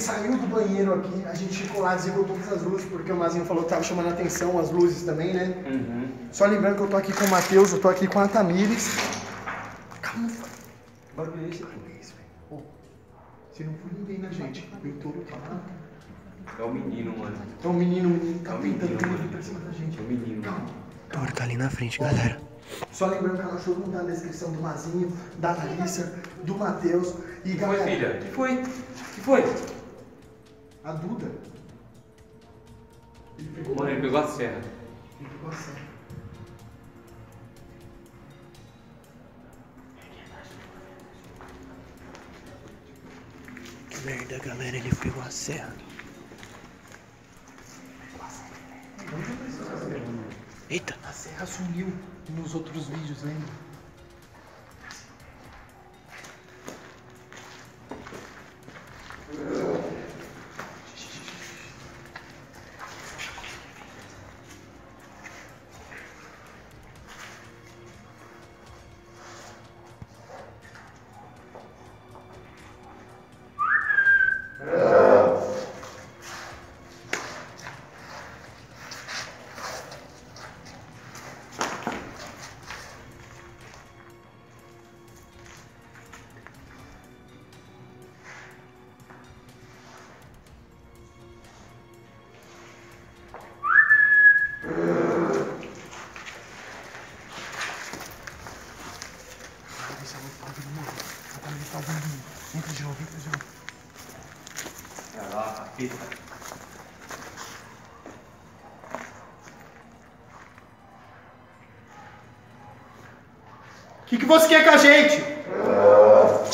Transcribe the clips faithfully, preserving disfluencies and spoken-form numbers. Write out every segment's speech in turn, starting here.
gente saiu do banheiro aqui, a gente ficou lá, desligou todas as luzes, porque o Mazinho falou que tava chamando a atenção as luzes também, né? Uhum. Só lembrando que eu tô aqui com o Matheus, eu tô aqui com a Tamires. Calma, que barulho é esse? Barulho é esse, velho? Oh, se não for ninguém na gente, eu tô lá. É o menino, mano. É o menino, o menino tá tentando vir pra cima da gente. É o menino, calma. Calma, tá ali na frente, oh, galera. Só lembrando que ela achou que não tá na descrição do Mazinho, da Larissa, do Matheus e da... Foi, filha? Que foi? Que foi? A Duda. Ele pegou... Mano, ele pegou a serra. Ele pegou a serra. Merda, galera, ele pegou a serra. Eita! A serra sumiu nos outros vídeos, lembra? Entra de novo, entra de novo. Olha lá, a fita. O que, que você quer com a gente? Ah.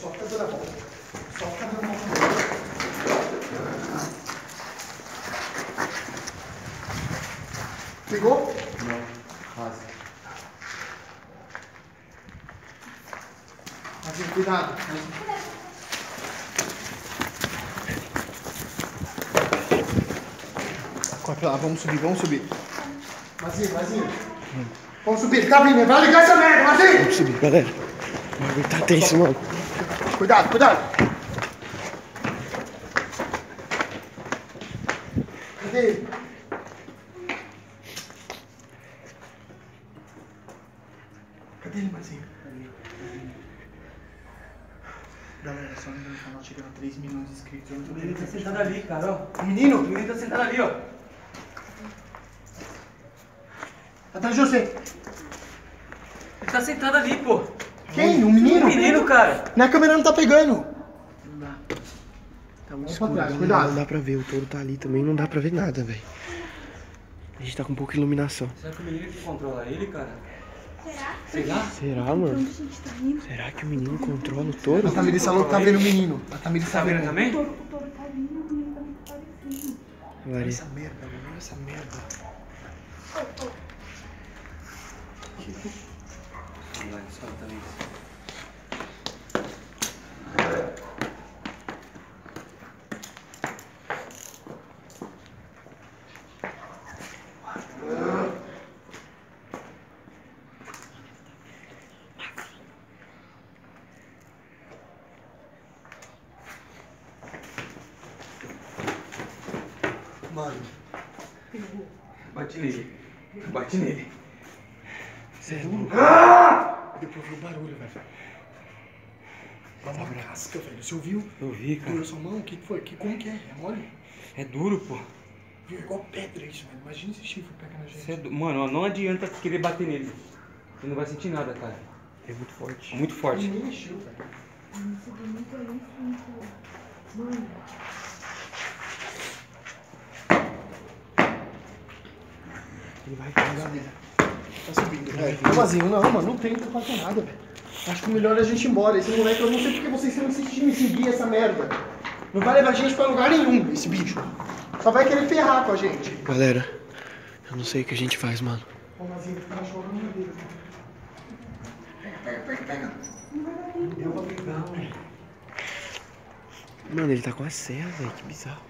Só fica dando a volta, só fica dando a volta. Só fica dando a volta. Pegou? Não, quase. Cuidado. Corre lá, vamos subir, vamos subir. Mazinho, Mazinho. Hum. Vamos subir, tá vindo, vai ligar essa merda, Mazinho. Vamos subir, galera. O bagulho tá tenso, mano. Cuidado, cuidado. Cadê ele? Cadê ele, Mazinho? Galera, só lembrando que o canal chegando a três milhões de inscritos. O menino tá sentado ali, cara, ó. O menino, o menino tá sentado ali, ó. Atrás de você. Ele tá sentado ali, pô. Quem? O menino? O menino, cara. Na câmera não tá pegando. Não dá. Tá muito escuro, cuidado. Não dá pra ver, o touro tá ali também, não dá pra ver nada, velho. A gente tá com pouca iluminação. Será que o menino que controla ele, cara? Será? Será, mano? Será que o menino controla o touro? A Tamires falou que tá vendo o menino. A Tamires tá vendo também? O touro tá vindo, o menino tá me parecendo. Olha essa merda, mano. Olha essa merda. Vamos lá, sobe também. Mano, bati nele, bati nele. Você é duro? Ah! Depois eu vi o barulho, velho. Uma casca, velho. Você ouviu? Eu vi, cara. Dura sua mão? O que foi? Que, como que é? É mole? É duro, pô. É igual pedra isso, velho. Imagina esse chifre pegando a gente. É du... Mano, ó, não adianta querer bater nele. Você não vai sentir nada, cara. É muito forte. Muito forte. Ele nem mexeu, velho. Nossa, eu não tô nem sentindo. Mano. Ele vai pegar, né? Tá subindo, velho. Não, Mazinho, não, mano. Não tem que fazer nada, velho. Acho que o melhor é a gente ir embora. Esse moleque, eu não sei porque vocês não insistem em me seguir essa merda. Não vai levar a gente pra lugar nenhum, esse bicho. Só vai querer ferrar com a gente. Galera, eu não sei o que a gente faz, mano. Ô, Mazinho, tu tá chorando na dele. Pega, pega, pega. Eu vou pegar, velho. Mano, ele tá com a serra, velho. Que bizarro.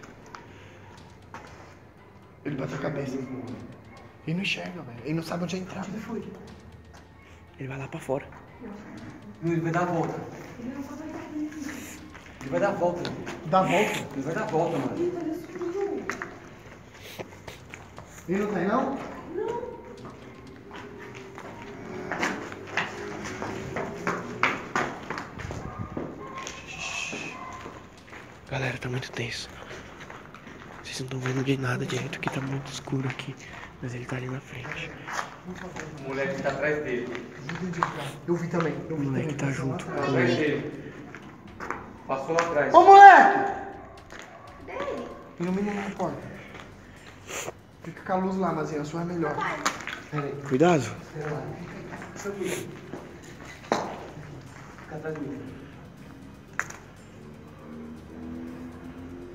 Ele bateu a cabeça. Ele não enxerga, velho. Ele não sabe onde entrar. Onde ele foi? Ele vai lá pra fora. Não, ele vai dar a volta. Ele não vai dar Ele vai dar a volta. Dá a volta? Ele vai dar a volta, mano. Ele não tem, não? Não. Galera, tá muito tenso. Vocês não estão vendo de nada direito, que tá muito escuro aqui. Mas ele tá ali na frente. O moleque tá atrás dele. Eu vi também. Eu vi o moleque também. Tá junto. Tá atrás dele. Passou lá atrás. Ô, moleque! Ilumina na porta. Fica com a luz lá, Mazinho. A sua é melhor. Pera aí. Cuidado. Pera lá. Fica atrás de mim.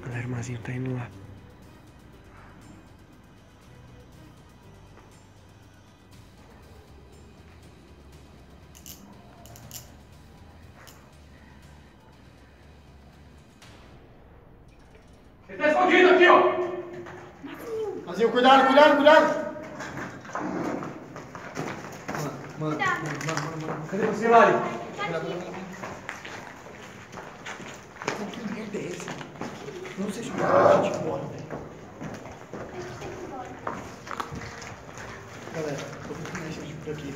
Galera, o Mazinho tá indo lá. Ele tá escondido aqui, ó! Mazinho, cuidado, cuidado, cuidado! Mano, mano, mano, mano. Cadê você, Lari? Que merda é essa? Não sei se o cara vai embora, velho. Galera, eu vou terminar esse vídeo por aqui.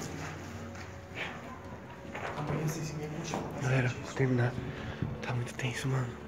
Amanhã vocês me emocionam. Galera, vou terminar. Tá muito tenso, mano.